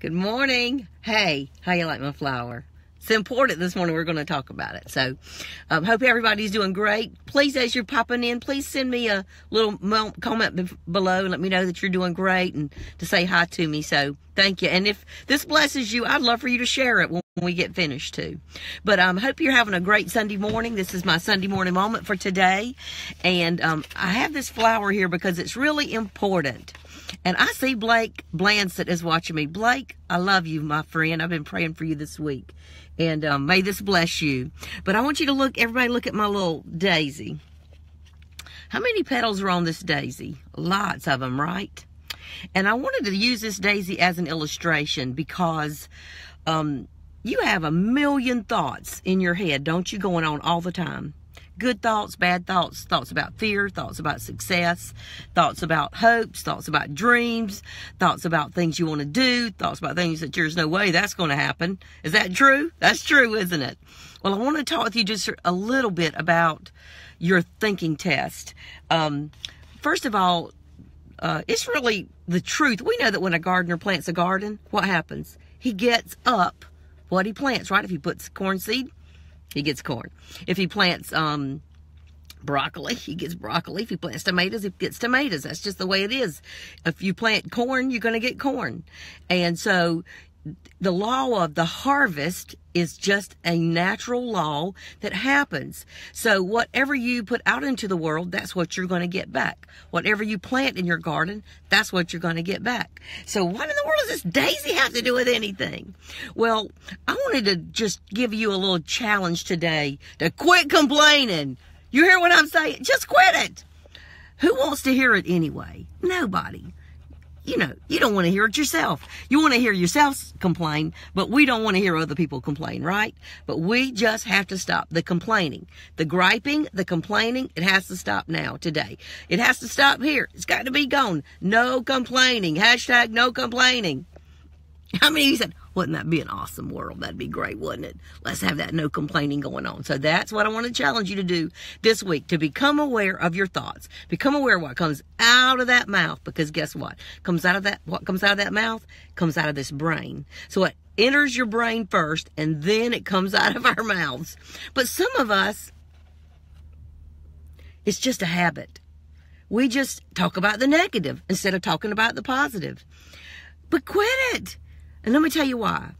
Good morning. Hey, how you like my flower? It's important this morning. We're going to talk about it. So, hope everybody's doing great. Please, as you're popping in, please send me a little comment below and let me know that you're doing great and to say hi to me. So, thank you. And if this blesses you, I'd love for you to share it when we get finished too. But I hope you're having a great Sunday morning. This is my Sunday morning moment for today. And I have this flower here because it's really important. And I see Blake Blancett is watching me. Blake, I love you, my friend. I've been praying for you this week. And may this bless you. But I want you to look, everybody look at my little daisy. How many petals are on this daisy? Lots of them, right? And I wanted to use this daisy as an illustration because you have a million thoughts in your head, don't you, going on all the time. Good thoughts, bad thoughts, thoughts about fear, thoughts about success, thoughts about hopes, thoughts about dreams, thoughts about things you want to do, thoughts about things that there's no way that's going to happen. Is that true? That's true, isn't it? Well, I want to talk with you just a little bit about your thinking test. First of all, it's really the truth. We know that when a gardener plants a garden, what happens? He gets up what he plants, right? If he puts corn seed, he gets corn. If he plants broccoli, he gets broccoli. If he plants tomatoes, he gets tomatoes. That's just the way it is. If you plant corn, you're going to get corn. And so the law of the harvest is just a natural law that happens. So whatever you put out into the world, that's what you're going to get back. Whatever you plant in your garden, that's what you're going to get back. So what in the world does this daisy have to do with anything? Well, I wanted to just give you a little challenge today to quit complaining. You hear what I'm saying? Just quit it. Who wants to hear it anyway? Nobody. You know, you don't want to hear it yourself. You want to hear yourself complain, but we don't want to hear other people complain, right? But we just have to stop the complaining, the griping, the complaining. It has to stop now, today. It has to stop here. It's got to be gone. No complaining. Hashtag no complaining. How many of you said, wouldn't that be an awesome world? That'd be great, wouldn't it? Let's have that no complaining going on. So that's what I want to challenge you to do this week, to become aware of your thoughts. Become aware of what comes out of that mouth, because guess what? Comes out of that, what comes out of that mouth comes out of this brain. So it enters your brain first, and then it comes out of our mouths. But some of us, it's just a habit. We just talk about the negative instead of talking about the positive. But quit it. And let me tell you why.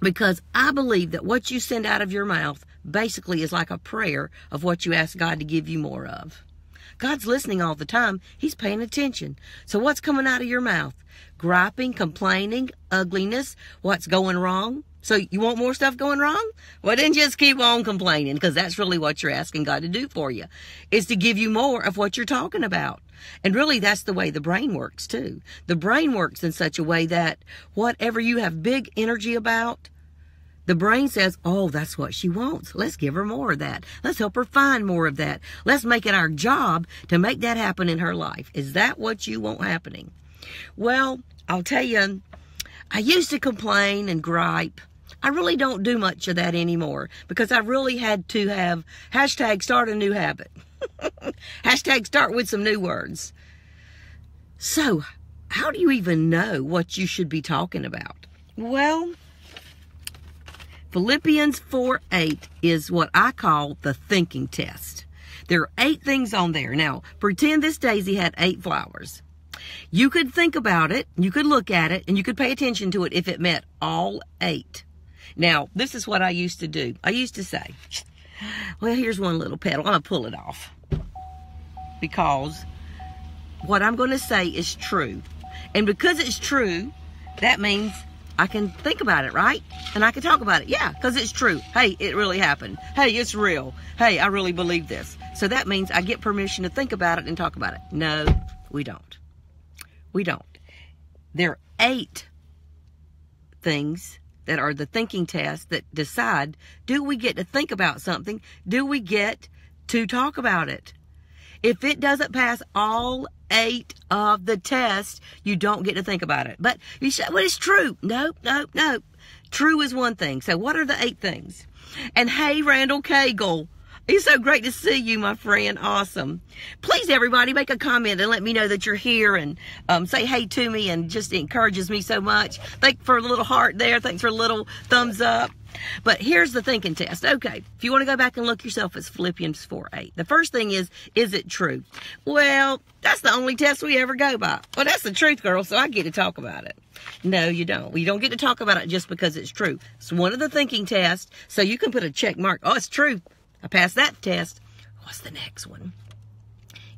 Because I believe that what you send out of your mouth basically is like a prayer of what you ask God to give you more of. God's listening all the time. He's paying attention. So what's coming out of your mouth? Griping, complaining, ugliness, what's going wrong? So you want more stuff going wrong? Well, then just keep on complaining, because that's really what you're asking God to do for you, is to give you more of what you're talking about. And really, that's the way the brain works, too. The brain works in such a way that whatever you have big energy about, the brain says, oh, that's what she wants. Let's give her more of that. Let's help her find more of that. Let's make it our job to make that happen in her life. Is that what you want happening? Well, I'll tell you, I used to complain and gripe. I really don't do much of that anymore because I really had to have hashtag start a new habit. Hashtag start with some new words. So how do you even know what you should be talking about? Well, Philippians 4:8 is what I call the thinking test. There are 8 things on there. Now, pretend this daisy had 8 flowers. You could think about it, you could look at it, and you could pay attention to it if it met all 8. Now, this is what I used to do. I used to say, well, here's one little petal. I'm going to pull it off because what I'm going to say is true. And because it's true, that means I can think about it, right? And I can talk about it. Yeah, because it's true. Hey, it really happened. Hey, it's real. Hey, I really believe this. So that means I get permission to think about it and talk about it. No, we don't. We don't. There are 8 things that are the thinking tests that decide, do we get to think about something? Do we get to talk about it? If it doesn't pass all 8 of the tests, you don't get to think about it. But you say, well, it's true. Nope, nope, nope. True is one thing. So what are the 8 things? And hey, Randall Cagle, It's so great to see you, my friend. Awesome. Please, everybody, make a comment and let me know that you're here, and say hey to me, and just encourages me so much. Thanks for a little heart there. Thanks for a little thumbs up. But here's the thinking test. Okay, if you want to go back and look yourself, it's Philippians 4:8. The first thing is it true? Well, that's the only test we ever go by. Well, that's the truth, girl, so I get to talk about it. No, you don't. You don't get to talk about it just because it's true. It's one of the thinking tests, so you can put a check mark. Oh, it's true. I passed that test. What's the next one?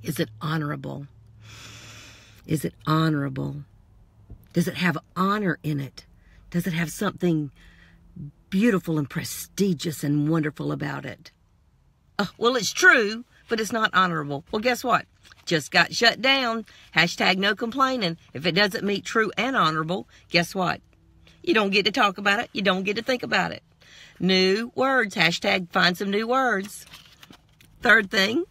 Is it honorable? Is it honorable? Does it have honor in it? Does it have something beautiful and prestigious and wonderful about it? Well, it's true, but it's not honorable. Well, guess what? Just got shut down. Hashtag no complaining. If it doesn't meet true and honorable, guess what? You don't get to talk about it. You don't get to think about it. New words. Hashtag find some new words. Third thing,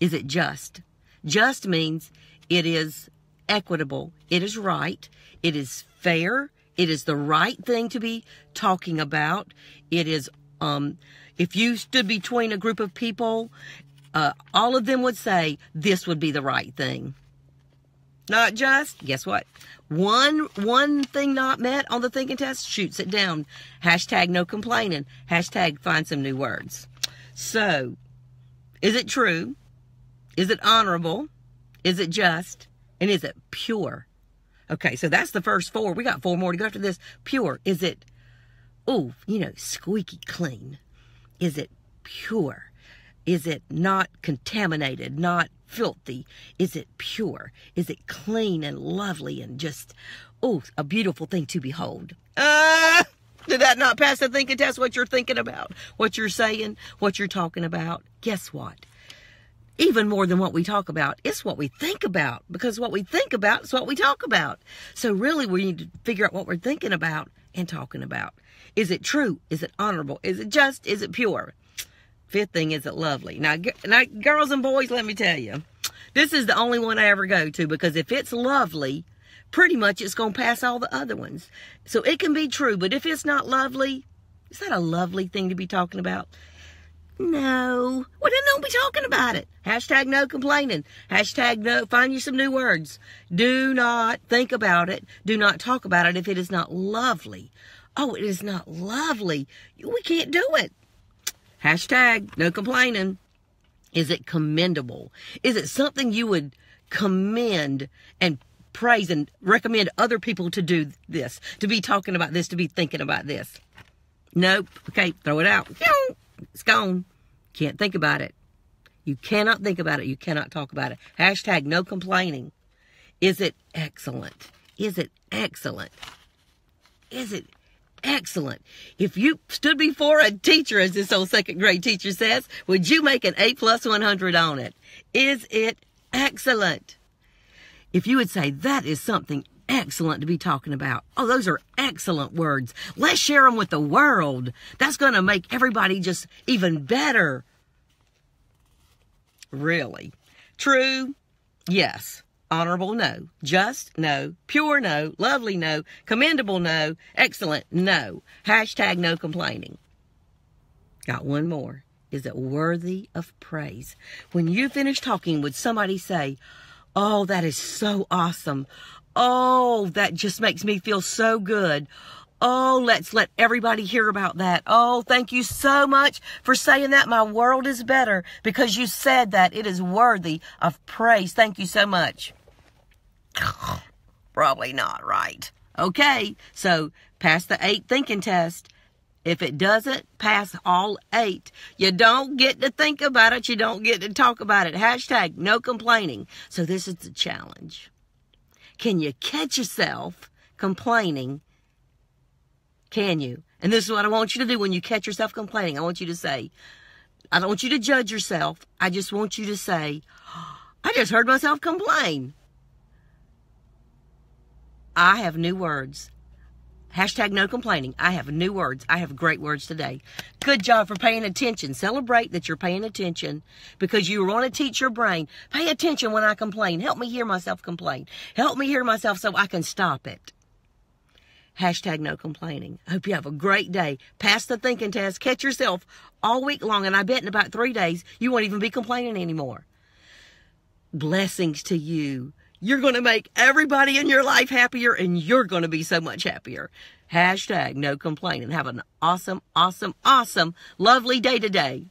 is it just? Just means it is equitable. It is right. It is fair. It is the right thing to be talking about. It is, if you stood between a group of people, all of them would say this would be the right thing. Not just, guess what? One thing not met on the thinking test shoots it down. Hashtag no complaining. Hashtag find some new words. So, is it true? Is it honorable? Is it just? And is it pure? Okay, so that's the first four. We got four more to go after this. Pure. Is it, squeaky clean? Is it pure? Is it not contaminated, not filthy? Is it pure? Is it clean and lovely and just, a beautiful thing to behold? Did that not pass the thinking test? What you're thinking about, what you're saying, what you're talking about? Guess what? Even more than what we talk about, it's what we think about, because what we think about is what we talk about. So really, we need to figure out what we're thinking about and talking about. Is it true? Is it honorable? Is it just? Is it pure? Fifth thing, is it lovely? Now, girls and boys, let me tell you, this is the only one I ever go to, because if it's lovely, pretty much it's going to pass all the other ones. So it can be true, but if it's not lovely, is that a lovely thing to be talking about? No. Well, then don't be talking about it. Hashtag no complaining. Hashtag no, find you some new words. Do not think about it. Do not talk about it if it is not lovely. Oh, it is not lovely. We can't do it. Hashtag no complaining. Is it commendable? Is it something you would commend and praise and recommend other people to do this, to be talking about this, to be thinking about this? Nope. Okay, throw it out. It's gone. Can't think about it. You cannot think about it. You cannot talk about it. Hashtag no complaining. Is it excellent? Is it excellent? Is it excellent? If you stood before a teacher, as this old second grade teacher says, would you make an A plus 100 on it? Is it excellent? If you would say that is something excellent to be talking about. Oh, those are excellent words. Let's share them with the world. That's going to make everybody just even better. Really. True? Yes. Honorable? No. Just? No. Pure? No. Lovely? No. Commendable? No. Excellent? No. Hashtag no complaining. Got one more. Is it worthy of praise? When you finish talking, would somebody say, oh, that is so awesome. Oh, that just makes me feel so good. Oh, let's let everybody hear about that. Oh, thank you so much for saying that. My world is better because you said that. It is worthy of praise. Thank you so much. Probably not, right? Okay, so pass the 8 thinking test. If it doesn't pass all 8, you don't get to think about it. You don't get to talk about it. Hashtag no complaining. So this is the challenge. Can you catch yourself complaining? Can you? And this is what I want you to do when you catch yourself complaining. I want you to say, I don't want you to judge yourself. I just want you to say, I just heard myself complain. I have new words. Hashtag no complaining. I have new words. I have great words today. Good job for paying attention. Celebrate that you're paying attention, because you want to teach your brain. Pay attention when I complain. Help me hear myself complain. Help me hear myself so I can stop it. #NoComplaining. I hope you have a great day. Pass the thinking test. Catch yourself all week long, and I bet in about 3 days you won't even be complaining anymore. Blessings to you. You're going to make everybody in your life happier, and you're going to be so much happier. #NoComplaining. Have an awesome, awesome, awesome, lovely day today.